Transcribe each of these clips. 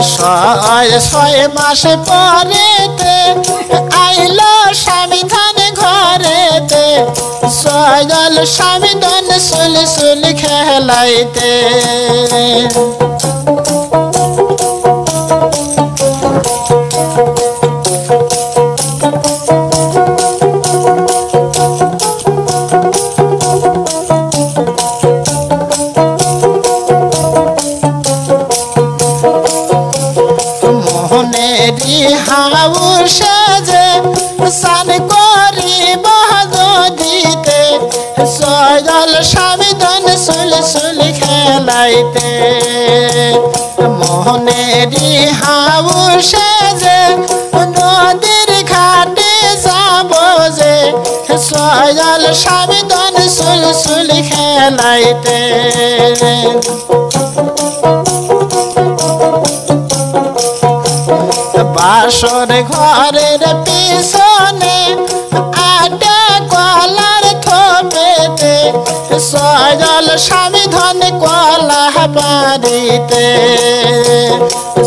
شاي شاي ماشي باريتي أيلا شامي تاني غاريتي سايل شامي دون سولي سولي كهلايتي মোহনেরি হাউল সেজে নদীর ঘাটে যাব যে সয়াল স্বামী দন সুলসুলি খেলাইতে বাসর ঘরের পিছনে আটা কলার থোপেতে সয়াল স্বামী ধন কলা বাড়িতে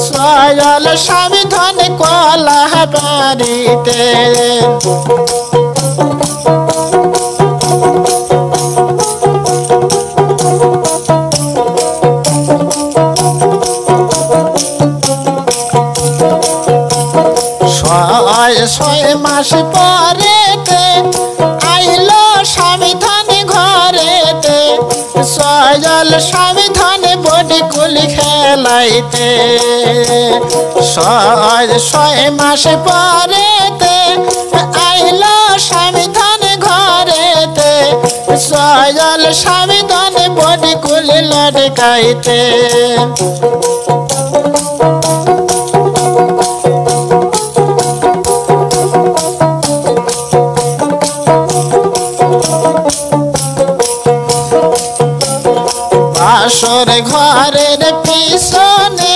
সয়াল স্বামী ধন কলা বাড়িতে ছয় ছয় মাস পরেতে আইল স্বামী ধন ঘরেতে সয়াল স্বামী কুলি খেলাইতে ছয় ছয় মাস পরেতে আইল স্বামী ধন ঘরেতে সয়াল স্বামী ধন বডি কুলি লটকাইতে বাসর ঘরের পিছনে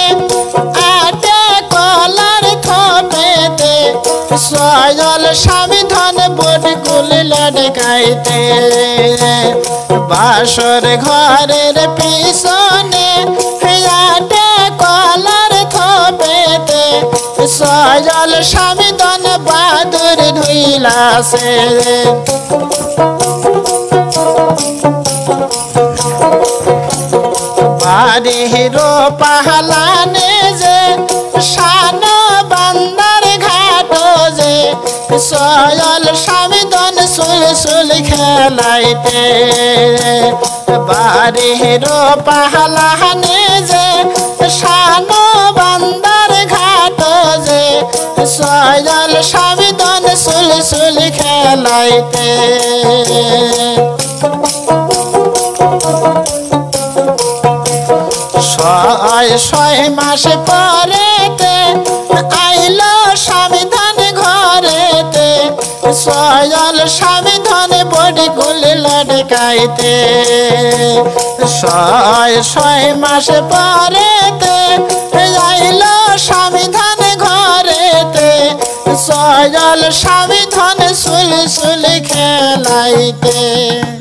আটা কলার থোপেতে সয়াল স্বামী ধন বটগুলি লটকাইতে বাসর ঘরের পিছনে আটা কলার থোপেতে সয়াল স্বামী ধন বাদুর ধুইলাছে বাড়িরো পাহালানে যে শানো বান্দার ঘাটো যে সয়াল স্বামী দন সুলসুলি খেলাইতে বাড়িরো পাহালানে যে শানো বান্দার ঘাটো যে সয়াল স্বামী দন সুলসুলি খেলাইতে ছয় ছয় মাস পরেতে আইল স্বামী ধন ঘরেতে সয়াল স্বামী ধন বটগুলি লটকাইতে ছয় ছয় মাস পরেতে আইল স্বামী ধন ঘরেতে সয়াল স্বামী ধন সুলসুলি খেলাইতে।